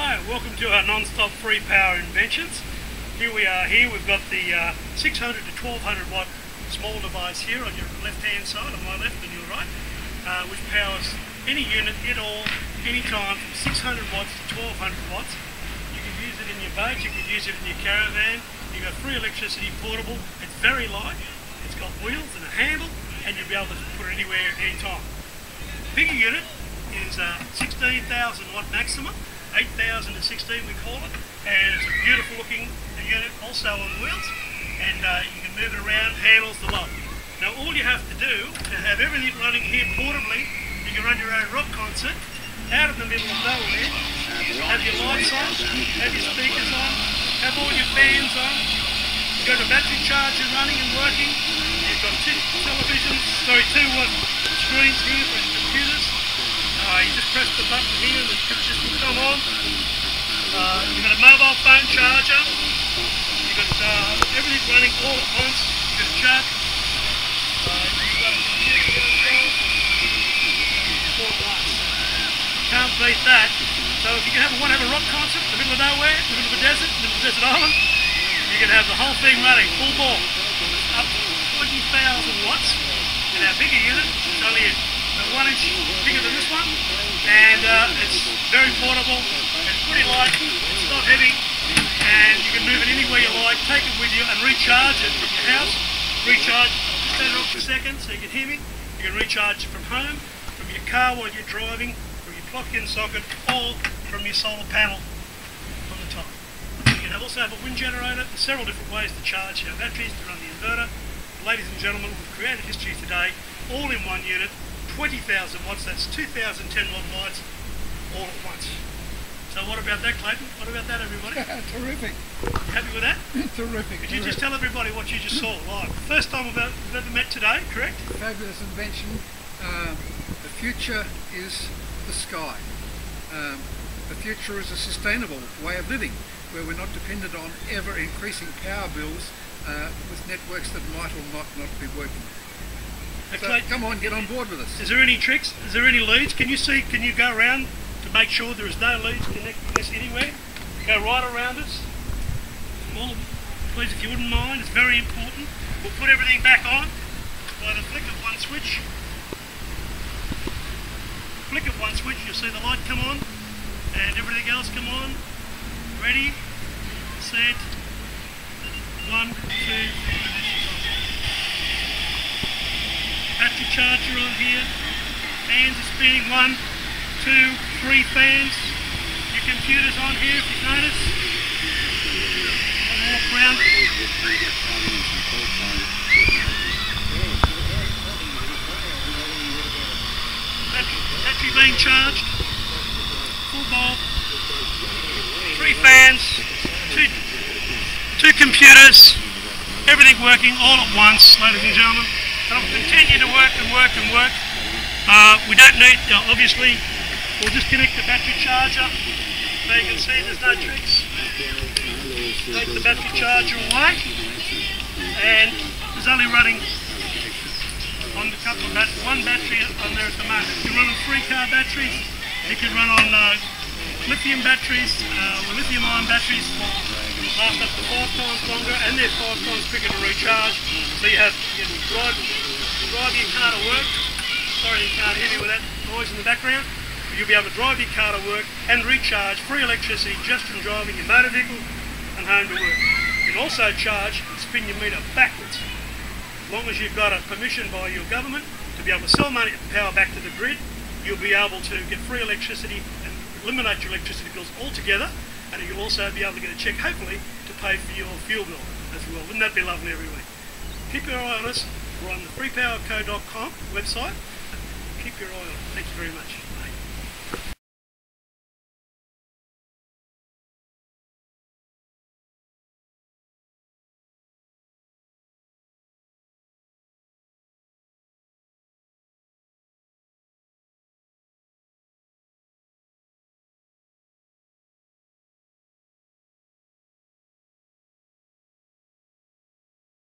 Hi, welcome to our non-stop free power inventions. Here we are here, we've got the 600 to 1200 watt small device here on your left hand side, on my left and your right, which powers any unit at all, any time, from 600 watts to 1200 watts. You can use it in your boat, you can use it in your caravan. You've got free electricity, portable, it's very light, it's got wheels and a handle, and you'll be able to put it anywhere, anytime. The bigger unit is 16,000 watt maximum, 8,000 to 16 we call it, and it's a beautiful looking unit, also on wheels, and you can move it around, handles the lot. Now all you have to do to have everything running here portably, you can run your own rock concert out in the middle of nowhere, have your lights on, have your speakers on, have all your fans on, you've got a battery charger running and working, you've got two screens here for computers. You just press the button here and the pictures will come on. You've got a mobile phone charger. You've got everything running all at once. You've got a chart. You've got a computer here as well. Four lights. Can't beat that. So if you want to have a rock concert in the middle of nowhere, in the middle of a desert, in the middle of a desert island, you can have the whole thing running, full ball. Up to 20,000 watts. And our bigger unit is only a 1 inch bigger than this one, and it's very portable, it's pretty light, it's not heavy, and you can move it anywhere you like, take it with you and recharge it from your house, recharge, turn it off for a second so you can hear me, you can recharge it from home, from your car while you're driving, from your plug-in socket, or from your solar panel on the top. You can also have a wind generator, there's several different ways to charge our batteries, to run the inverter. Ladies and gentlemen, we've created history today, all in one unit, 20,000 watts, that's 2,010 watt lights all at once. So what about that, Clayton? What about that, everybody? Terrific. Happy with that? Terrific. Could you just tell everybody what you just saw live? First time we've ever met today, correct? Fabulous invention. The future is the sky. The future is a sustainable way of living, where we're not dependent on ever increasing power bills with networks that might or might not be working. So come on, get on board with us. Is there any tricks? Is there any leads? Can you go around to make sure there is no leads connecting this anywhere? Go right around us. Well, please, if you wouldn't mind, it's very important. We'll put everything back on by the flick of one switch. Flick of one switch, you'll see the light come on and everything else come on. Ready, set, 1, 2, 3. Battery charger on here, fans are spinning, 1, 2, 3 fans, your computer's on here if you've noticed, walk around, battery being charged, full bulb, 3 fans, two computers, everything working all at once, ladies and gentlemen. And I'll continue to work and work and work. We don't need, obviously, we'll disconnect the battery charger. So you can see there's no tricks. Take the battery charger away. And there's only running on the couple of one battery on there at the moment. You can run on 3 car batteries. You can run on lithium batteries, lithium-ion batteries. Last up to 5 times longer, and they're 5 times quicker to recharge. So you have drive your car to work. Sorry you can't hear me with that noise in the background. You'll be able to drive your car to work and recharge free electricity just from driving your motor vehicle and home to work. You can also charge and spin your meter backwards, as long as you've got a permission by your government to be able to sell money and power back to the grid. You'll be able to get free electricity and eliminate your electricity bills altogether. And you'll also be able to get a cheque, hopefully, to pay for your fuel bill as well. Wouldn't that be lovely, everybody? Keep your eye on us. We're on the thefreepowerco.com website. Keep your eye on it. Thank you very much.